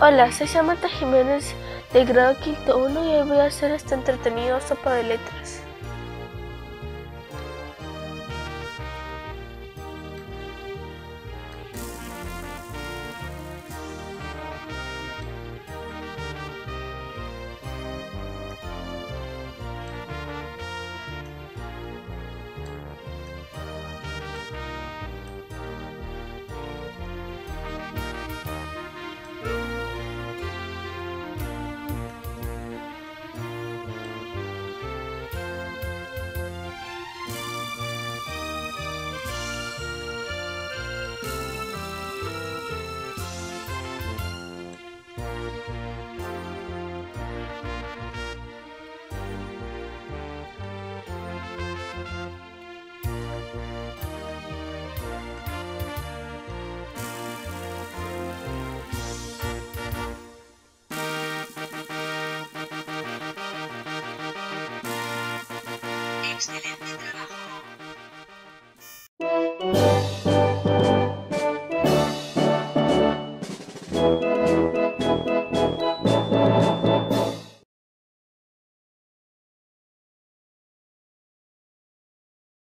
Hola, soy Samantha Jiménez del grado quinto 1 y hoy voy a hacer este entretenido sopa de letras. Excelente.